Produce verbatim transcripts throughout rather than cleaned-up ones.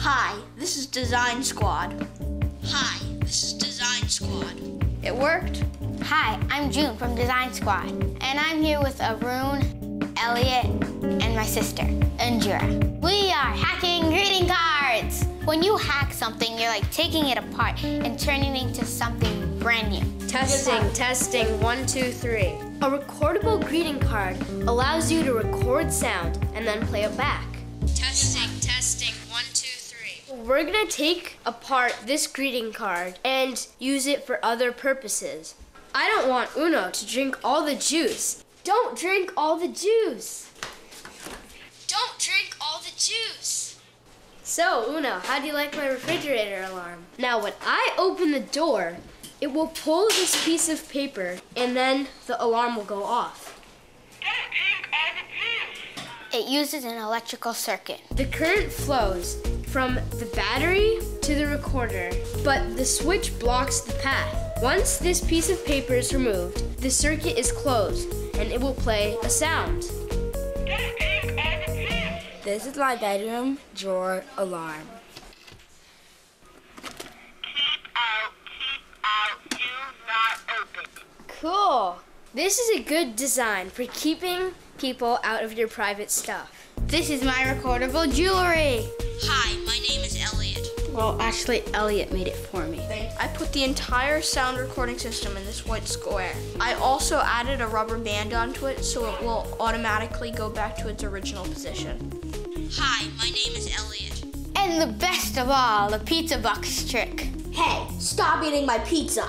Hi, this is Design Squad. Hi, this is Design Squad. It worked. Hi, I'm June from Design Squad, and I'm here with Arun, Elliot, and my sister, Indira. We are hacking greeting cards. When you hack something, you're like taking it apart and turning it into something brand new. Testing, testing, one, two, three. A recordable greeting card allows you to record sound and then play it back. Testing, testing, one, two, three. We're gonna take apart this greeting card and use it for other purposes. I don't want Uno to drink all the juice. Don't drink all the juice. Don't drink all the juice. So, Uno, how do you like my refrigerator alarm? Now, when I open the door, it will pull this piece of paper, and then the alarm will go off. Don't drink all the juice. It uses an electrical circuit. The current flows from the battery to the recorder, but the switch blocks the path. Once this piece of paper is removed, the circuit is closed, and it will play a sound. Don't drink all the juice. This is my bedroom drawer alarm. Cool. This is a good design for keeping people out of your private stuff. This is my recordable jewelry. Hi, my name is Elliot. Well, actually, Elliot made it for me. I put the entire sound recording system in this white square. I also added a rubber band onto it so it will automatically go back to its original position. Hi, my name is Elliot. And the best of all, the pizza box trick. Hey, stop eating my pizza.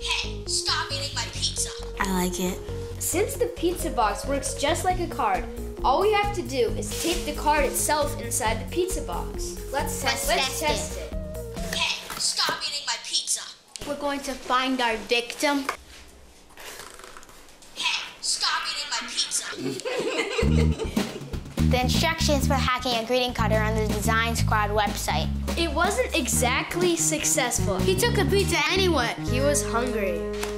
Hey, stop eating my pizza. I like it. Since the pizza box works just like a card, all we have to do is tape the card itself inside the pizza box. Let's, let's, let's test it. it. Hey, stop eating my pizza. We're going to find our victim. Hey, stop eating my pizza. The instructions for hacking a greeting card are on the Design Squad website. It wasn't exactly successful. He took a pizza anyway. He was hungry.